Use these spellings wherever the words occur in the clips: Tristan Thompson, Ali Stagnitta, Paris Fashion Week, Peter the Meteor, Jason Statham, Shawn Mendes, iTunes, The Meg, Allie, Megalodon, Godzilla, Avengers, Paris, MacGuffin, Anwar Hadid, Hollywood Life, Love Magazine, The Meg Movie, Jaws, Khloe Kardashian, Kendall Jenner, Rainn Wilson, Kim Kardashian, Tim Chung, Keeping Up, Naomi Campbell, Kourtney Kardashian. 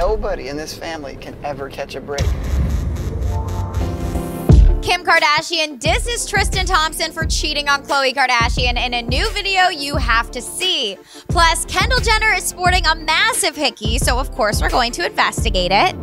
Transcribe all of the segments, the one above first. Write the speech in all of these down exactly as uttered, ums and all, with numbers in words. nobody in this family can ever catch a break. Kim Kardashian disses Tristan Thompson for cheating on Khloe Kardashian in a new video you have to see. Plus, Kendall Jenner is sporting a massive hickey, so of course we're going to investigate it.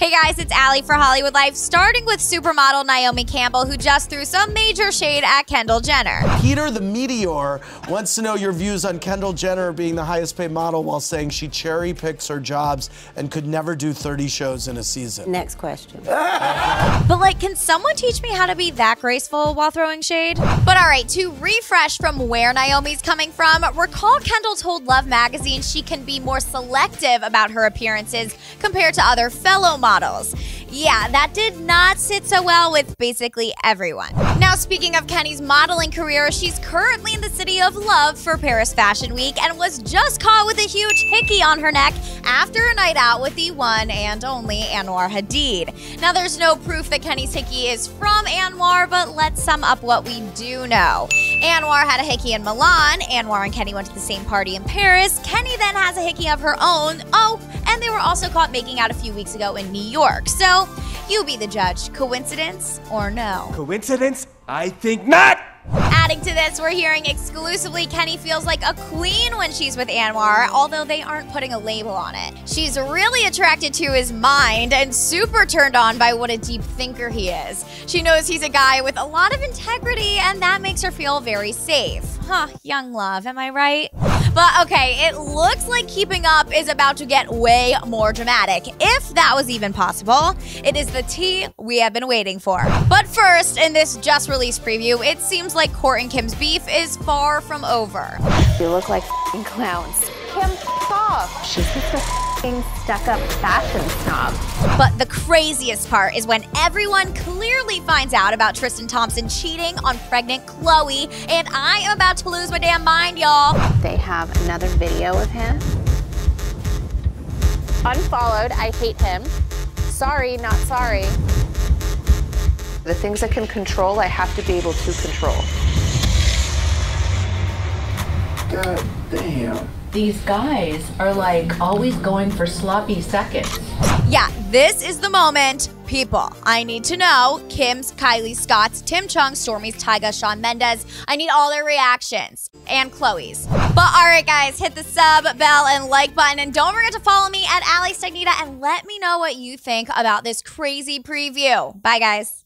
Hey guys, it's Allie for Hollywood Life, starting with supermodel Naomi Campbell, who just threw some major shade at Kendall Jenner. Peter the Meteor wants to know your views on Kendall Jenner being the highest paid model while saying she cherry picks her jobs and could never do thirty shows in a season. Next question. But like, can someone teach me how to be that graceful while throwing shade? But all right, to refresh from where Naomi's coming from, recall Kendall told Love Magazine she can be more selective about her appearances compared to other fellow models. Models. Yeah, that did not sit so well with basically everyone. Now, speaking of Kenny's modeling career, she's currently in the city of love for Paris Fashion Week and was just caught with a huge hickey on her neck after a night out with the one and only Anwar Hadid. Now, there's no proof that Kenny's hickey is from Anwar, but let's sum up what we do know. Anwar had a hickey in Milan, Anwar and Kenny went to the same party in Paris, Kenny then has a hickey of her own, oh, and they were also caught making out a few weeks ago in New York. So, you be the judge. Coincidence or no? Coincidence? I think not! Adding to this, we're hearing exclusively Kenny feels like a queen when she's with Anwar, although they aren't putting a label on it. She's really attracted to his mind and super turned on by what a deep thinker he is. She knows he's a guy with a lot of integrity, and that makes her feel very safe. Huh, young love, am I right? But okay, it looks like Keeping Up is about to get way more dramatic, if that was even possible. It is the tea we have been waiting for. But first, in this just released preview, it seems like Kourt and Kim's beef is far from over. You look like f***ing clowns. Kim, f*** off. She's just a f***ing stuck-up fashion snob. But the craziest part is when everyone clearly finds out about Tristan Thompson cheating on pregnant Khloe, and I am about to lose my damn mind, y'all. They have another video of him. Unfollowed, I hate him. Sorry, not sorry. The things I can control, I have to be able to control. God damn. These guys are like always going for sloppy seconds. Yeah, this is the moment. People, I need to know Kim's, Kylie Scott's, Tim Chung, Stormy's, Tyga's, Shawn Mendes. I need all their reactions and Khloe's. But all right, guys, hit the sub, bell, and like button. And don't forget to follow me at Ali Stagnitta and let me know what you think about this crazy preview. Bye, guys.